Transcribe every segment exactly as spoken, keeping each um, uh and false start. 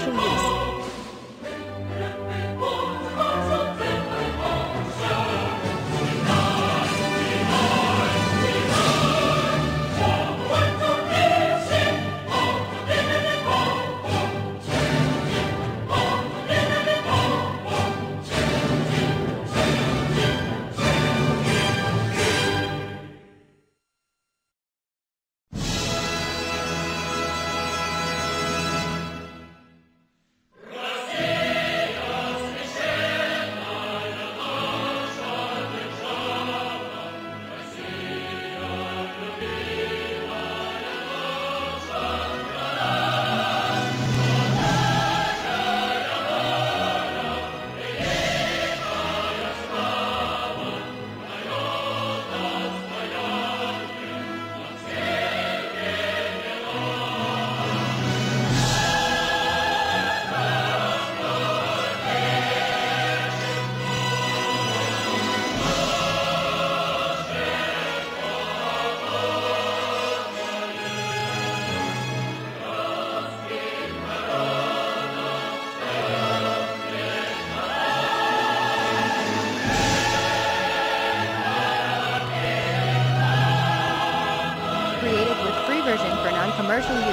special use. Commercial use.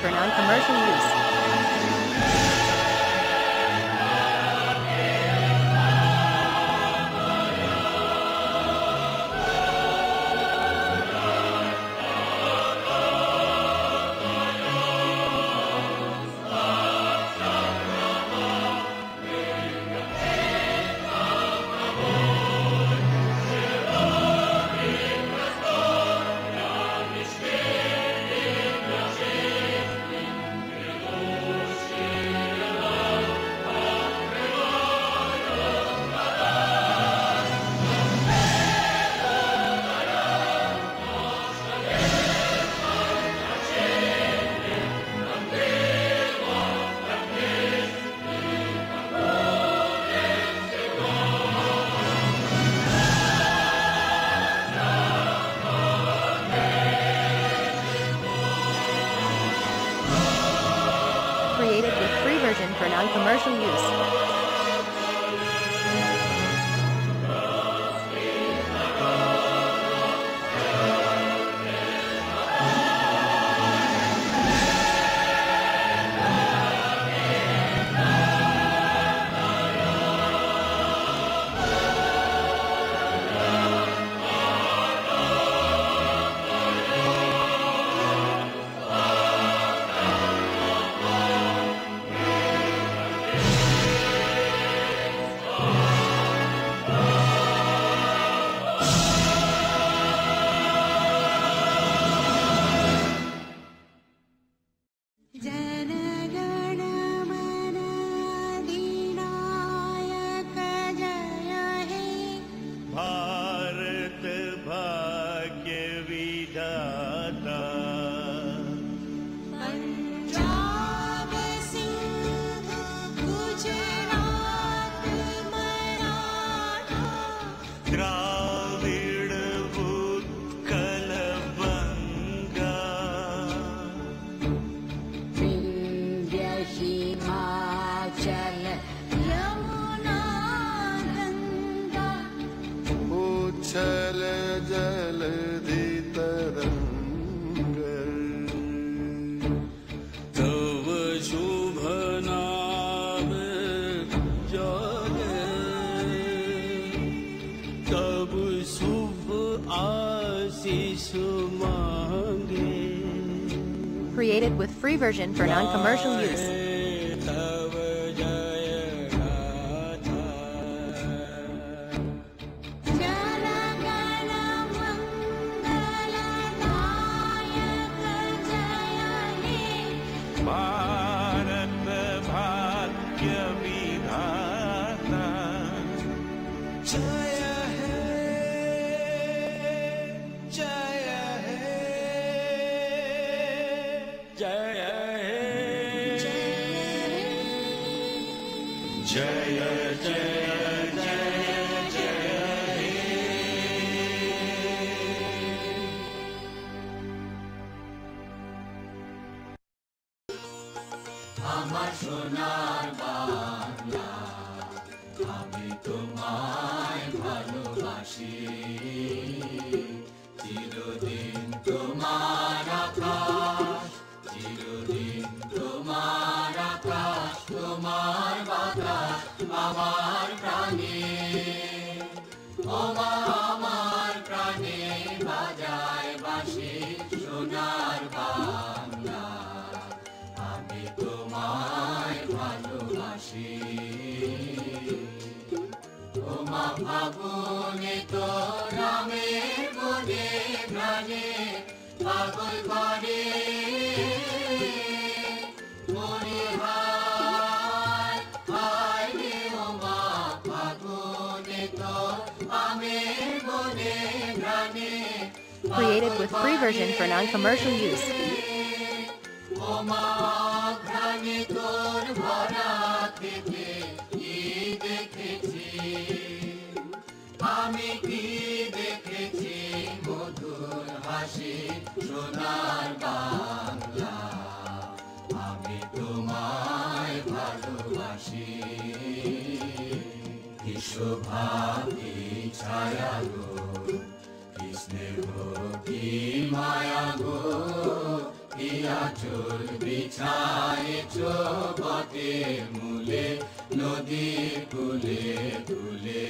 For non-commercial use. Created with free version for non-commercial use. Chal jal di tarang. created with free version for non-commercial use. Jaya Jaya Jaya Jaya Amar Sonar Bangla Ami Tomai Bhalobashi Chirodin Tomar Akash Chirodin Tomar Akash Tomar Amar prane, Oma amar prane, bajay bashi sonar bangla, ami tomai bhalobashi. Oma bhabone to ramer mone prane, pagol kore. Created with free version for non-commercial use. Ki maya go, iya chol bichai chobate mule, nodi kule kule.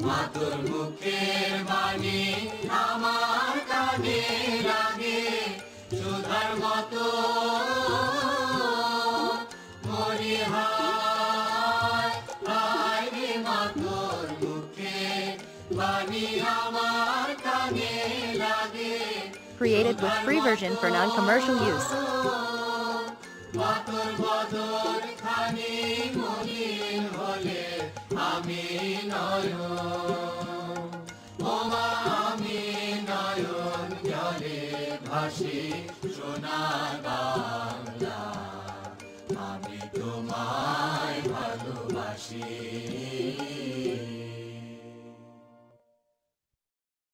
Matur mukher bani, amar kane lage, sudhar moto. Created with free version for non-commercial use.